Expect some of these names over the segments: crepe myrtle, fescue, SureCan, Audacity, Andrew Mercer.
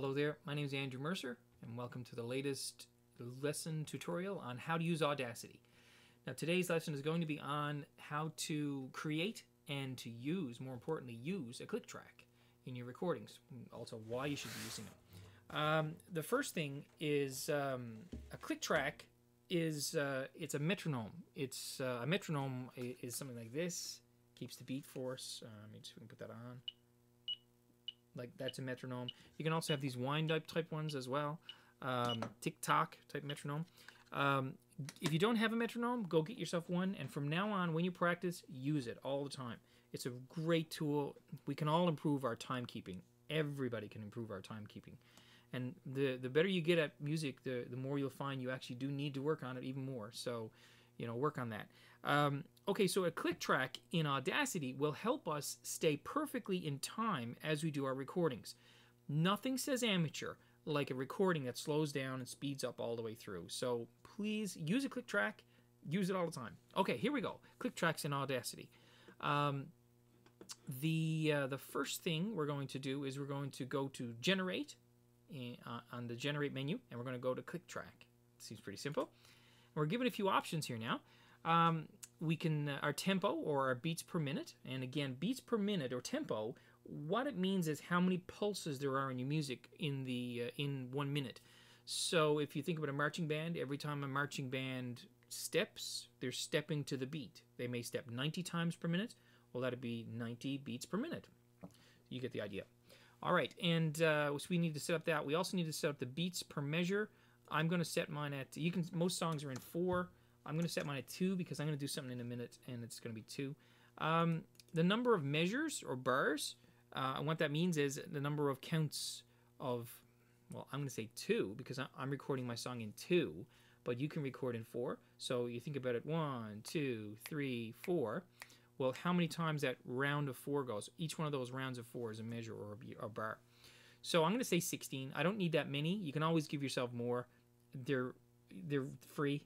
Hello there, my name is Andrew Mercer, and welcome to the latest lesson tutorial on how to use Audacity. Now today's lesson is going to be on how to create and to use, more importantly, use a click track in your recordings, and also why you should be using it. The first thing is a click track is it's a metronome. It's a metronome is something like this, keeps the beat for us. Let me just put that on. Like that's a metronome. You can also have these wind-up type ones as well. Tick-tock type metronome. If you don't have a metronome, go get yourself one. And from now on, when you practice, use it all the time. It's a great tool. We can all improve our timekeeping. Everybody can improve our timekeeping. And the better you get at music, the more you'll find you actually do need to work on it even more. So, you know, work on that. Okay, so a click track in Audacity will help us stay perfectly in time as we do our recordings. Nothing says amateur like a recording that slows down and speeds up all the way through. So please use a click track. Use it all the time. Okay, here we go. Click tracks in Audacity. The first thing we're going to do is we're going to go to Generate on the Generate menu, and we're going to go to Click Track. Seems pretty simple. We're given a few options here now. We can our tempo or our beats per minute, and again, beats per minute or tempo. What it means is how many pulses there are in your music in the in 1 minute. So if you think about a marching band, every time a marching band steps, they're stepping to the beat. They may step 90 times per minute. Well, that'd be 90 beats per minute. You get the idea. All right, and so we need to set up that. We also need to set up the beats per measure. I'm going to set mine at, you can, most songs are in 4. I'm going to set mine at 2 because I'm going to do something in a minute and it's going to be 2. The number of measures or bars, and what that means is the number of counts of, well, I'm going to say 2 because I'm recording my song in 2, but you can record in 4. So you think about it, 1, 2, 3, 4. Well, how many times that round of 4 goes? Each one of those rounds of 4 is a measure or a bar. So I'm going to say 16. I don't need that many. You can always give yourself more. They're free,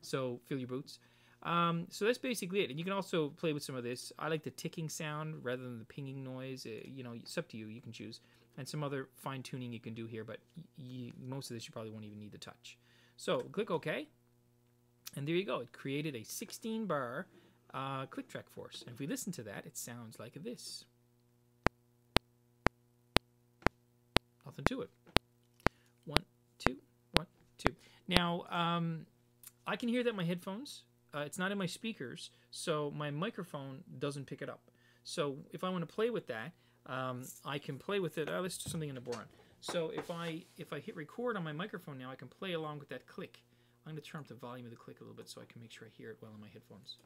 so fill your boots. So that's basically it. And you can also play with some of this. I like the ticking sound rather than the pinging noise. You know, it's up to you. You can choose. And some other fine-tuning you can do here, but most of this you probably won't even need to touch. So click OK, and there you go. It created a 16-bar click track for us. And if we listen to that, it sounds like this. Nothing to it. 1, 2, 1, 2. Now, I can hear that in my headphones. It's not in my speakers, so my microphone doesn't pick it up. So if I want to play with that, I can play with it. Let's do something in a boron. So if I hit record on my microphone now, I can play along with that click. I'm going to turn up the volume of the click a little bit so I can make sure I hear it well in my headphones.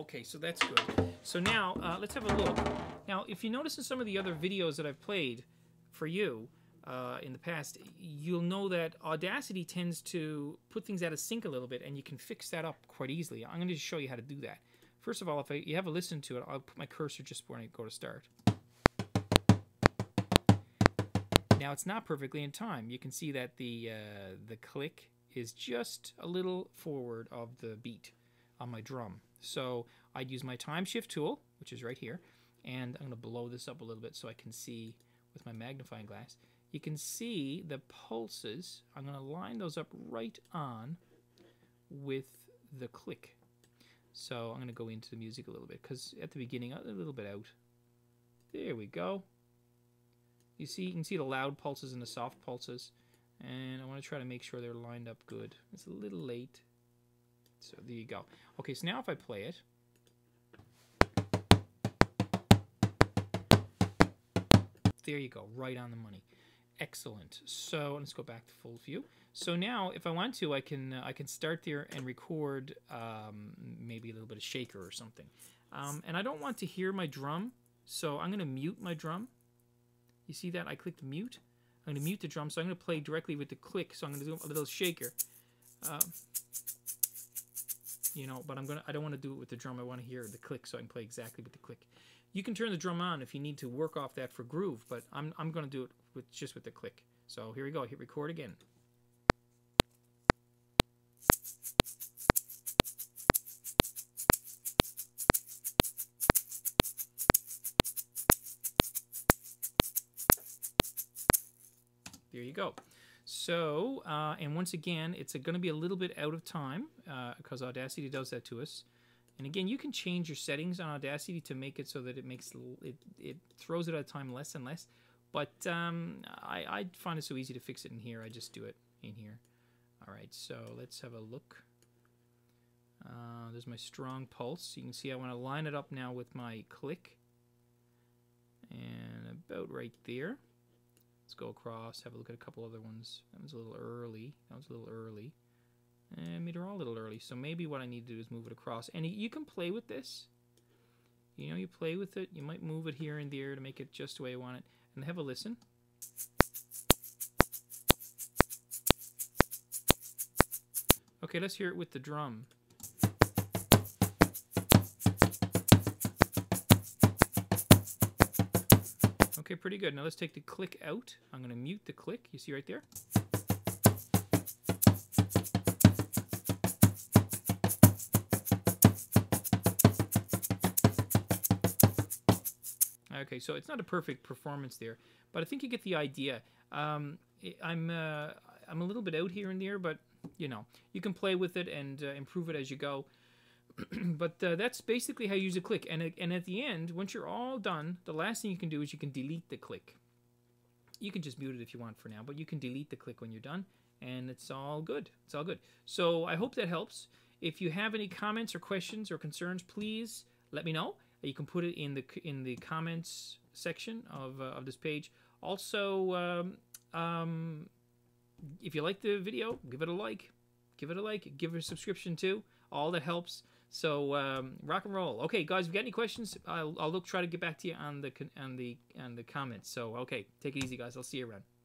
Okay, so that's good. So now, let's have a look. Now, if you notice in some of the other videos that I've played for you in the past, you'll know that Audacity tends to put things out of sync a little bit, and you can fix that up quite easily. I'm going to just show you how to do that. First of all, if you have a listen to it, I'll put my cursor just when I go to start. Now, it's not perfectly in time. You can see that the click is just a little forward of the beat on my drum. So I'd use my time shift tool, which is right here, and I'm going to blow this up a little bit so I can see with my magnifying glass. You can see the pulses. I'm going to line those up right on with the click. So I'm going to go into the music a little bit because at the beginning, a little bit out. There we go. You can see the loud pulses and the soft pulses, and I want to try to make sure they're lined up good. It's a little late. So there you go. Okay, so now if I play it, there you go, right on the money. Excellent. So let's go back to full view. So now, if I want to, I can start there and record maybe a little bit of shaker or something. And I don't want to hear my drum, so I'm going to mute my drum. You see that? I clicked mute. I'm going to mute the drum, so I'm going to play directly with the click. So I'm going to do a little shaker. You know, but I don't want to do it with the drum. I want to hear the click, so I can play exactly with the click. You can turn the drum on if you need to work off that for groove, but I'm going to do it with just with the click. So here we go. Hit record again. There you go. So, and once again, it's going to be a little bit out of time because Audacity does that to us. And again, you can change your settings on Audacity to make it so that it makes it throws it out of time less and less. But I find it so easy to fix it in here. I just do it in here. All right, so let's have a look. There's my strong pulse. You can see I want to line it up now with my click. And about right there. Let's go across, have a look at a couple other ones. That was a little early. That was a little early. I mean, they're all a little early, so maybe what I need to do is move it across. And you can play with this. You know, you play with it. You might move it here and there to make it just the way you want it. And have a listen. Okay, let's hear it with the drum. Okay, pretty good. Now let's take the click out. I'm going to mute the click. You see right there? Okay, so it's not a perfect performance there, but I think you get the idea. I'm a little bit out here and there, but you know, you can play with it and improve it as you go. But that's basically how you use a click. And at the end, once you're all done, the last thing you can do is you can delete the click. You can just mute it if you want for now, but you can delete the click when you're done, and it's all good. It's all good. So I hope that helps. If you have any comments or questions or concerns, please let me know. You can put it in the comments section of this page. Also, if you like the video, give it a like. Give it a like. Give it a subscription too. All that helps. So rock and roll. Okay, guys, if you got any questions, I'll try to get back to you on the comments. So okay, take it easy, guys. I'll see you around.